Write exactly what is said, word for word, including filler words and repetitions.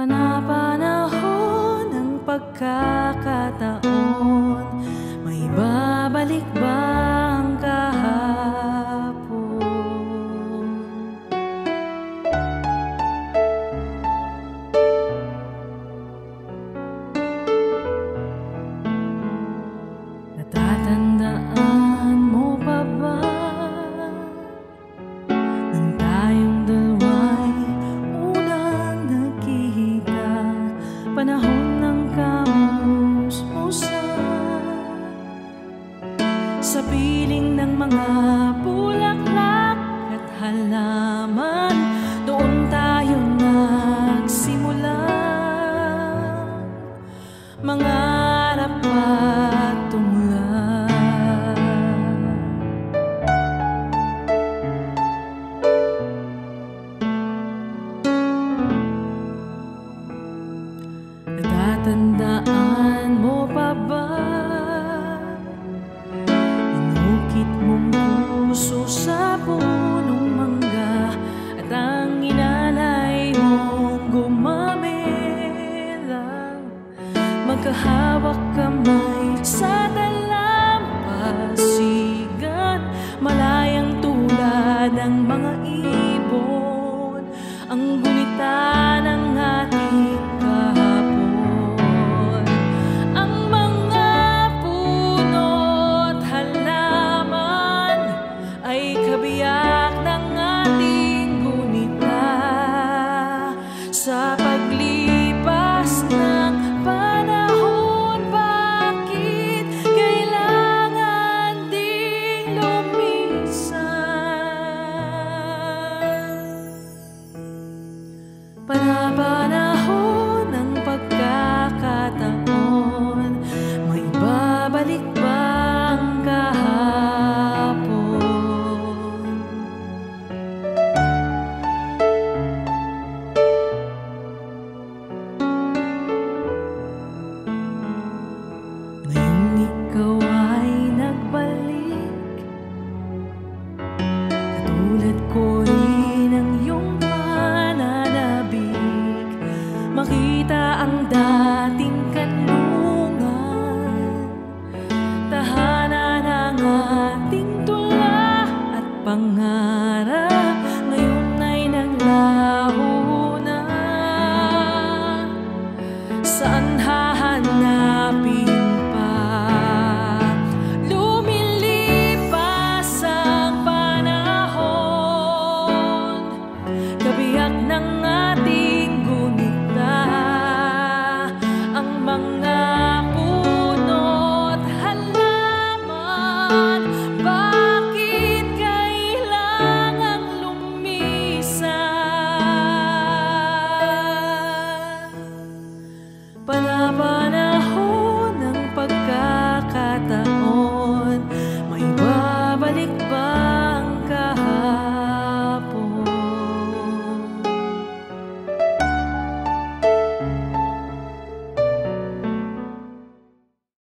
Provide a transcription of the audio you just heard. Panapanahon ng pagkakataon, may babalik ba ang kahapon? Natatandaan mo pa ba nang tayong dalawa'y unang nakikita? Panahon ng kamusmusan, sa piling ng mga bulaklak at halaman, doon tayo nagsimula. Mangarap at tumula. Natatandaan mo pa ba inukit mong puso sa punong mangga at ang inalay mong gumamelang? Magkahawak kamay sa dalampasigan, malayang tulad ng mga ibon, ang gunita ng ating kabiyak ng ating gunita sa